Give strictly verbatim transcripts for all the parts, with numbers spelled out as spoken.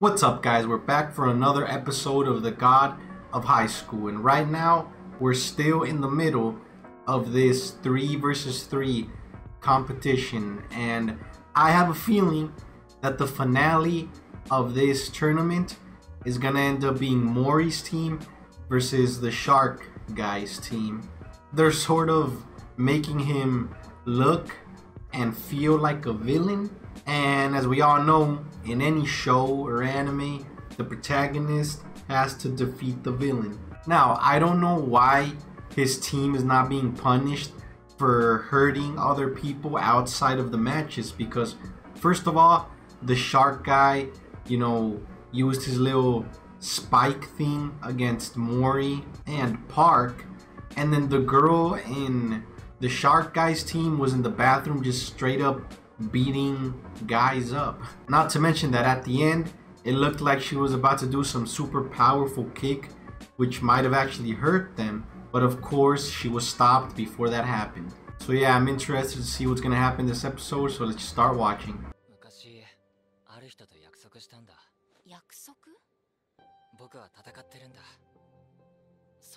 What's up, guys? We're back for another episode of the God of High School, and right now we're still in the middle of this three versus three competition, and I have a feeling that the finale of this tournament is gonna end up being Mori's team versus the Shark guy's team. They're sort of making him look and feel like a villain, and as we all know, in any show or anime, the protagonist has to defeat the villain. Now, I don't know why his team is not being punished for hurting other people outside of the matches, because first of all, the Shark guy, you know, used his little spike thing against Mori and Park, and then the girl in the Shark guy's team was in the bathroom just straight up beating guys up. Not to mention that at the end, it looked like she was about to do some super powerful kick, which might have actually hurt them, but of course she was stopped before that happened. So yeah, I'm interested to see what's gonna happen this episode, so let's start watching.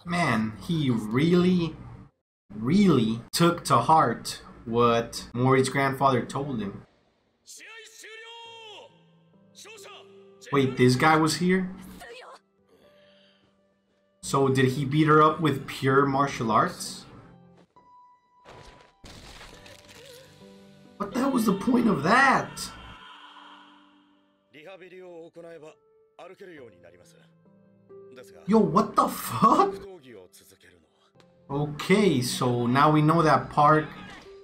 Man, he really, really took to heart what Mori's grandfather told him. Wait, this guy was here? So did he beat her up with pure martial arts? What the hell was the point of that? Yo, what the fuck? Okay, so now we know that Park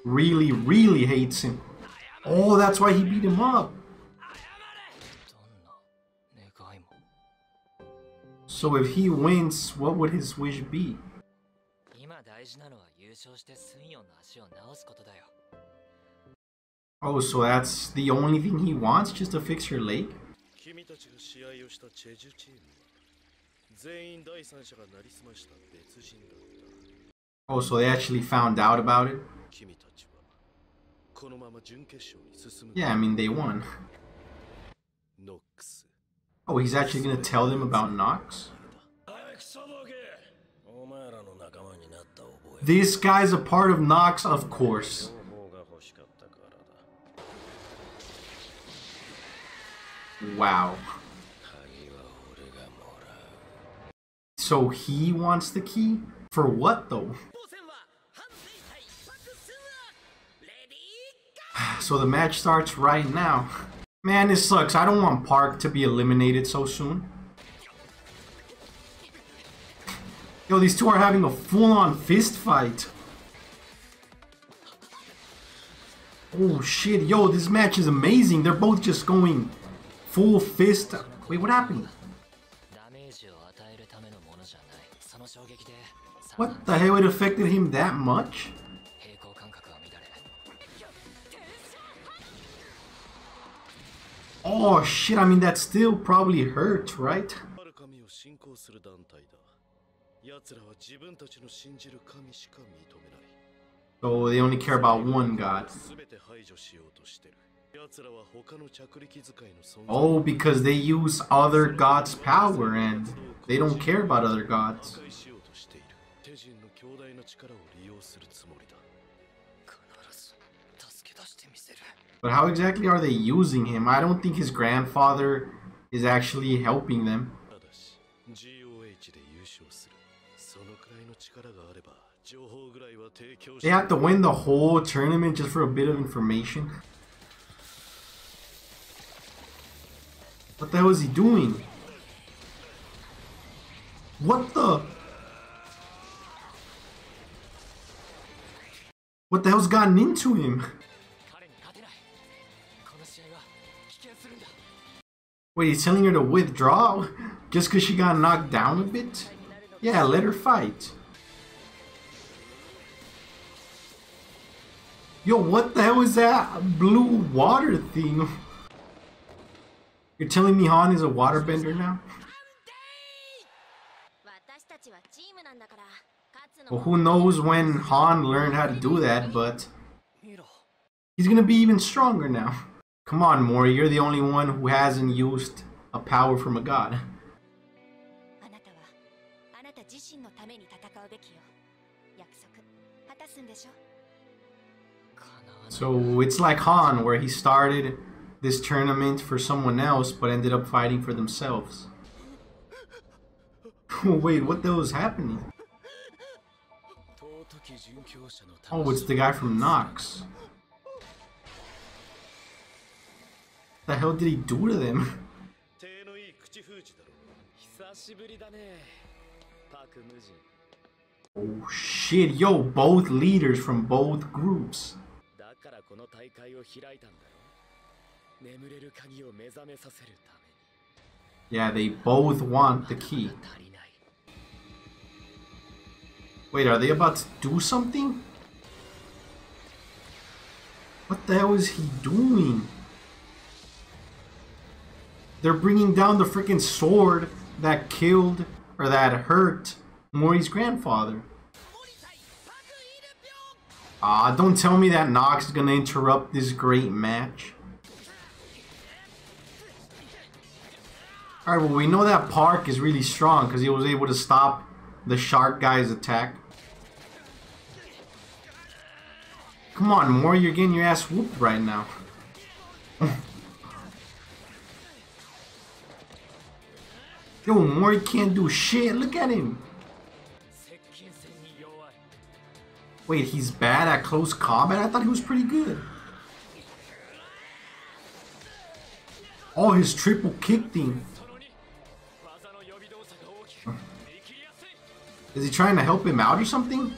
really, really hates him. Oh, that's why he beat him up. So if he wins, what would his wish be? Oh, so that's the only thing he wants, just to fix your leg? Oh, so they actually found out about it? Yeah, I mean, they won. Oh, he's actually gonna tell them about Nox? This guy's a part of Nox, of course. Wow. So he wants the key? For what, though? So the match starts right now. Man, this sucks. I don't want Park to be eliminated so soon. Yo, these two are having a full-on fist fight. Oh shit, yo, this match is amazing. They're both just going full fist. Wait, what happened? What the hell? It affected him that much? Oh shit, I mean that still probably hurts, right? So they only care about one god. Oh, because they use other gods' power and they don't care about other gods. But how exactly are they using him? I don't think his grandfather is actually helping them. They have to win the whole tournament just for a bit of information. What the hell is he doing? What the? What the hell's gotten into him? Wait, he's telling her to withdraw? Just because she got knocked down a bit? Yeah, let her fight. Yo, what the hell is that blue water thing? You're telling me Han is a waterbender now? Well, who knows when Han learned how to do that, but he's gonna be even stronger now. Come on, Mori, you're the only one who hasn't used a power from a god. So it's like Han, where he started this tournament for someone else but ended up fighting for themselves. Wait, what the hell is happening? Oh, it's the guy from Nox. What the hell did he do to them? Oh shit, yo, both leaders from both groups. Yeah, they both want the key. Wait, are they about to do something? What the hell is he doing? They're bringing down the freaking sword that killed, or that hurt, Mori's grandfather. Ah, uh, don't tell me that Nox is gonna interrupt this great match. Alright, well, we know that Park is really strong because he was able to stop the shark guy's attack. Come on, Mori, you're getting your ass whooped right now. Yo, Mori can't do shit. Look at him. Wait, he's bad at close combat? I thought he was pretty good. Oh, his triple kick thing. Is he trying to help him out or something?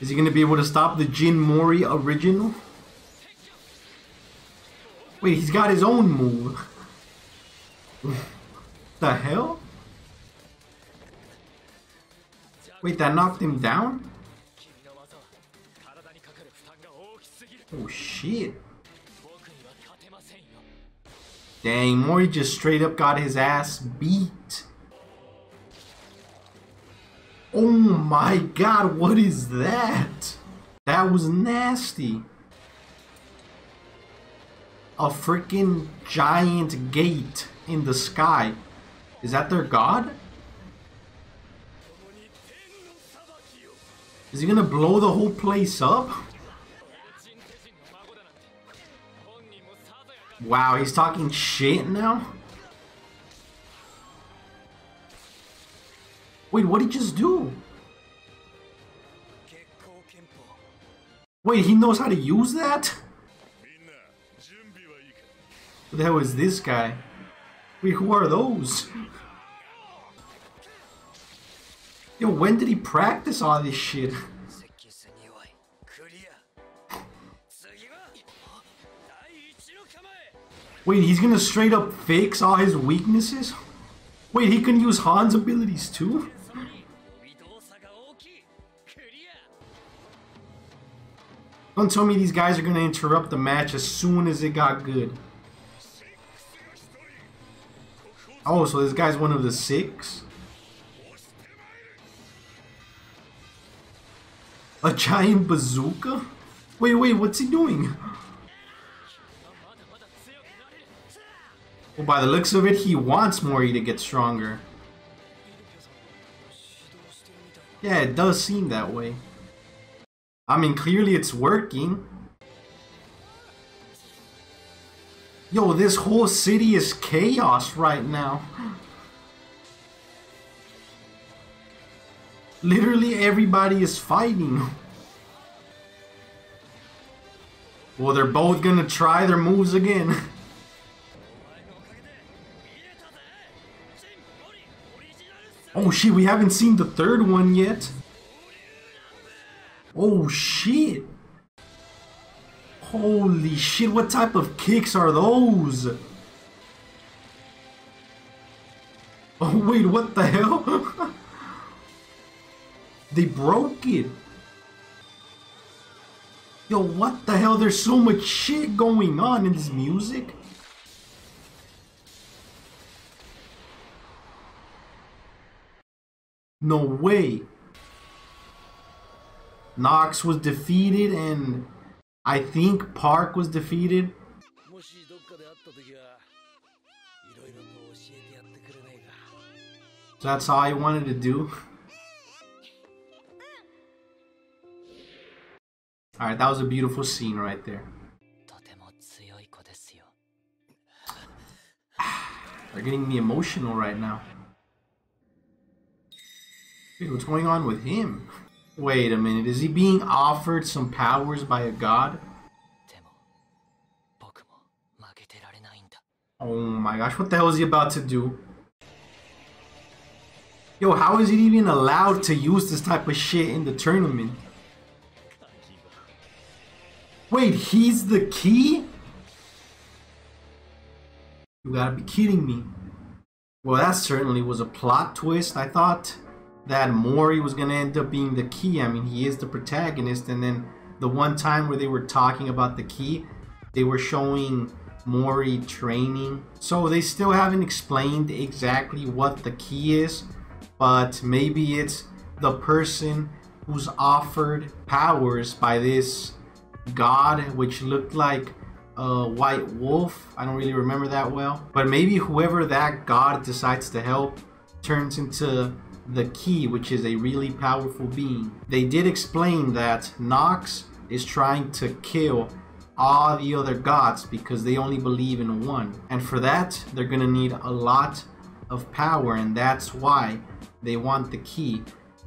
Is he going to be able to stop the Jin Mori original? Wait, he's got his own move. The hell? Wait, that knocked him down? Oh shit. Dang, Mori just straight up got his ass beat. Oh my god, what is that? That was nasty. A freaking giant gate in the sky. Is that their god? Is he gonna blow the whole place up? Wow, he's talking shit now? Wait, what did he just do? Wait, he knows how to use that? What the hell is this guy? Wait, who are those? Yo, when did he practice all this shit? Wait, he's gonna straight up fix all his weaknesses? Wait, he can use Han's abilities too? Don't tell me these guys are gonna interrupt the match as soon as it got good. Oh, so this guy's one of the six? A giant bazooka? Wait, wait, what's he doing? Well, by the looks of it, he wants Mori to get stronger. Yeah, it does seem that way. I mean, clearly it's working. Yo, this whole city is chaos right now. Literally everybody is fighting. Well, they're both gonna try their moves again. Oh shit, we haven't seen the third one yet. Oh shit. Holy shit, what type of kicks are those? Oh wait, what the hell? They broke it. Yo, what the hell? There's so much shit going on in this music. No way. Nox was defeated and I think Park was defeated. So that's all I wanted to do. Alright, that was a beautiful scene right there. They're getting me emotional right now. Dude, what's going on with him? Wait a minute, is he being offered some powers by a god? Oh my gosh, what the hell is he about to do? Yo, how is he even allowed to use this type of shit in the tournament? Wait, he's the key? You gotta be kidding me. Well, that certainly was a plot twist. I thought that Mori was gonna end up being the key. I mean, he is the protagonist, and then the one time where they were talking about the key, they were showing Mori training. So they still haven't explained exactly what the key is, but maybe it's the person who's offered powers by this god, which looked like a white wolf. I don't really remember that well, but maybe whoever that god decides to help turns into the key, which is a really powerful being. They did explain that Nox is trying to kill all the other gods because they only believe in one, and for that they're gonna need a lot of power, and that's why they want the key.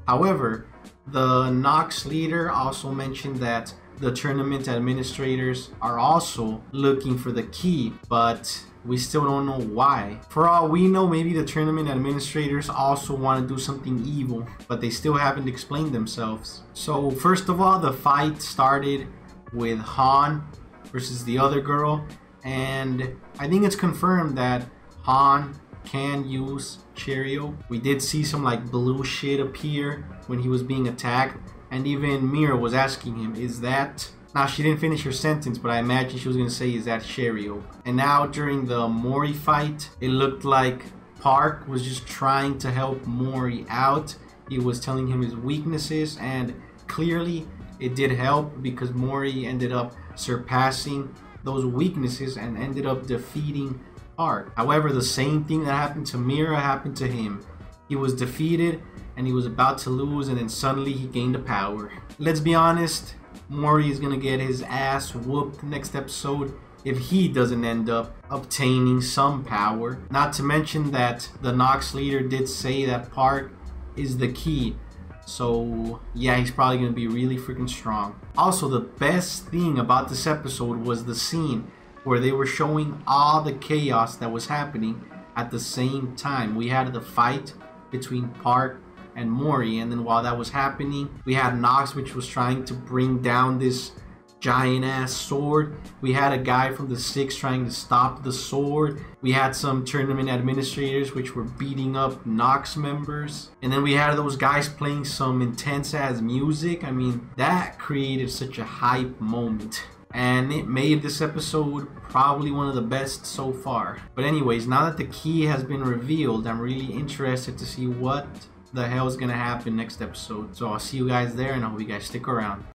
However, the Nox leader also mentioned that the tournament administrators are also looking for the key, but we still don't know why. For all we know, maybe the tournament administrators also want to do something evil, but they still haven't explained themselves. So first of all, the fight started with Han versus the other girl, and I think it's confirmed that Han can use Cheryou. We did see some like blue shit appear when he was being attacked, and even Mira was asking him, is that... Now she didn't finish her sentence, but I imagine she was gonna say, is that Cheryou? And now during the Mori fight, it looked like Park was just trying to help Mori out. He was telling him his weaknesses, and clearly it did help because Mori ended up surpassing those weaknesses and ended up defeating Park. However, the same thing that happened to Mira happened to him. He was defeated and he was about to lose, and then suddenly he gained the power. Let's be honest, Mori is gonna get his ass whooped next episode if he doesn't end up obtaining some power. Not to mention that the Nox leader did say that Park is the key. So yeah, he's probably gonna be really freaking strong. Also, the best thing about this episode was the scene where they were showing all the chaos that was happening at the same time. We had the fight between Park and Mori, and then while that was happening, we had Nox, which was trying to bring down this giant ass sword. We had a guy from the six trying to stop the sword. We had some tournament administrators which were beating up Nox members, and then we had those guys playing some intense ass music. I mean, that created such a hype moment, and it made this episode probably one of the best so far. But anyways, now that the key has been revealed, I'm really interested to see what the hell is gonna happen next episode. So I'll see you guys there, and I hope you guys stick around.